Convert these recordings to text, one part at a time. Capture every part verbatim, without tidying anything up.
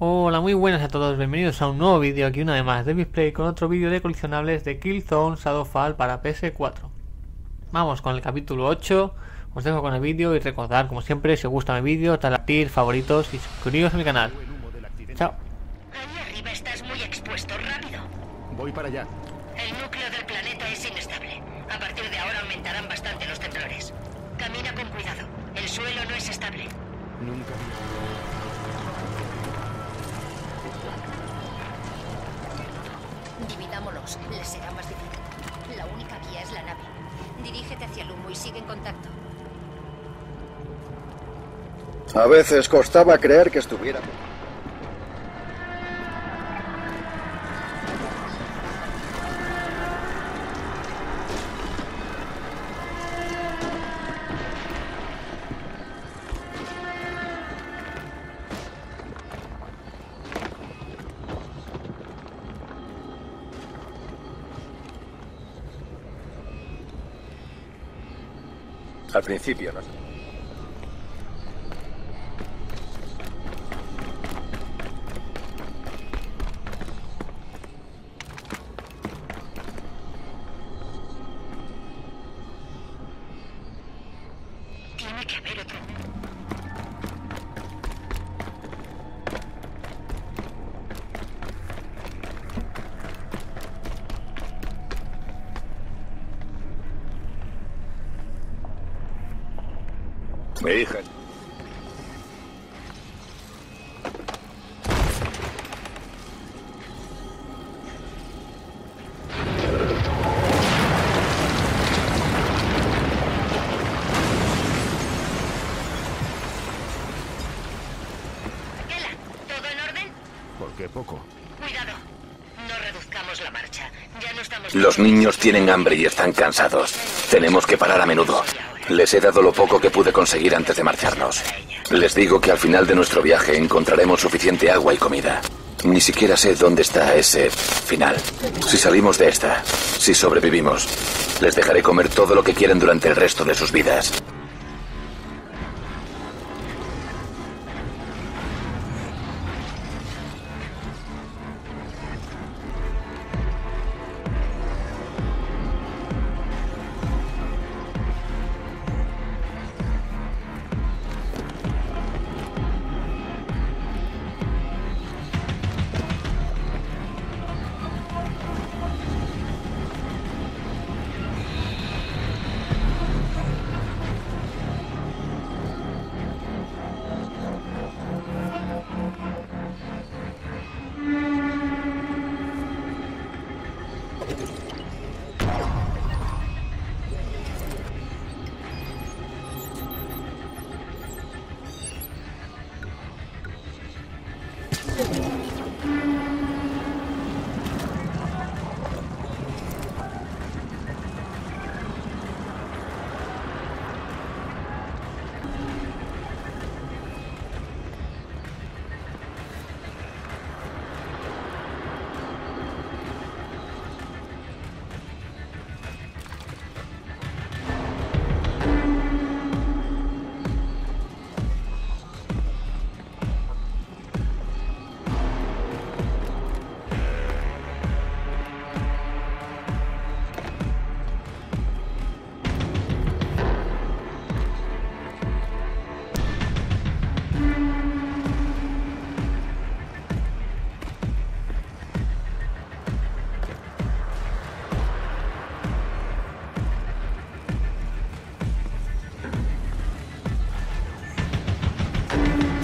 Hola, muy buenas a todos, bienvenidos a un nuevo vídeo, aquí una vez más de D tres ividsplay con otro vídeo de coleccionables de Killzone Shadow Fall para P S cuatro. Vamos con el capítulo ocho, os dejo con el vídeo y recordad, como siempre, si os gusta mi vídeo, dadle a like, favoritos y suscribiros a mi canal. Chao. Ahí arriba estás muy expuesto, rápido. Voy para allá. El núcleo del planeta es inestable. A partir de ahora aumentarán bastante los temblores. Camina con cuidado, el suelo no es estable. Nunca vi... Dividámonos, les será más difícil. La única vía es la nave. Dirígete hacia el humo y sigue en contacto. A veces costaba creer que estuviera. Al principio, ¿no? Tiene que haber otro. Me dije. ¿Todo en orden? Porque poco. Cuidado. No reduzcamos la marcha. Ya no estamos... Los niños tienen hambre y están cansados. Tenemos que parar a menudo. Les he dado lo poco que pude conseguir antes de marcharnos. Les digo que al final de nuestro viaje encontraremos suficiente agua y comida. Ni siquiera sé dónde está ese final. Si salimos de esta, si sobrevivimos, les dejaré comer todo lo que quieren durante el resto de sus vidas.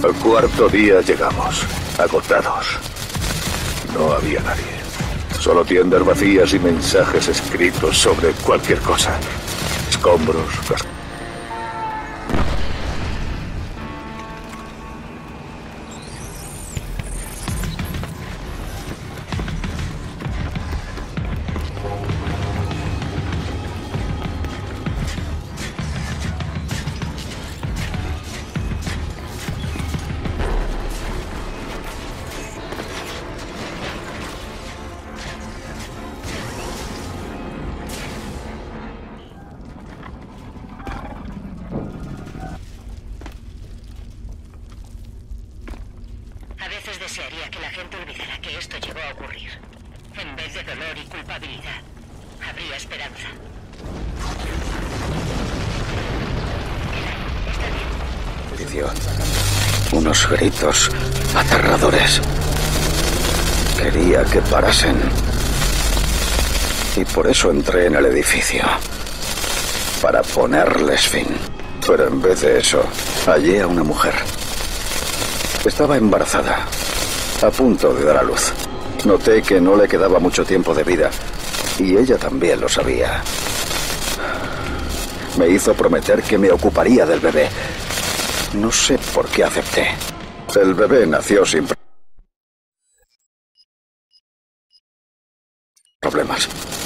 Al cuarto día llegamos, agotados. No había nadie. Solo tiendas vacías y mensajes escritos sobre cualquier cosa. Escombros, las... veces desearía que la gente olvidara que esto llegó a ocurrir. En vez de dolor y culpabilidad, habría esperanza. Pidió unos gritos aterradores. Quería que parasen. Y por eso entré en el edificio. Para ponerles fin. Pero en vez de eso, hallé a una mujer. Estaba embarazada, a punto de dar a luz. Noté que no le quedaba mucho tiempo de vida, y ella también lo sabía. Me hizo prometer que me ocuparía del bebé. No sé por qué acepté. El bebé nació sin problemas.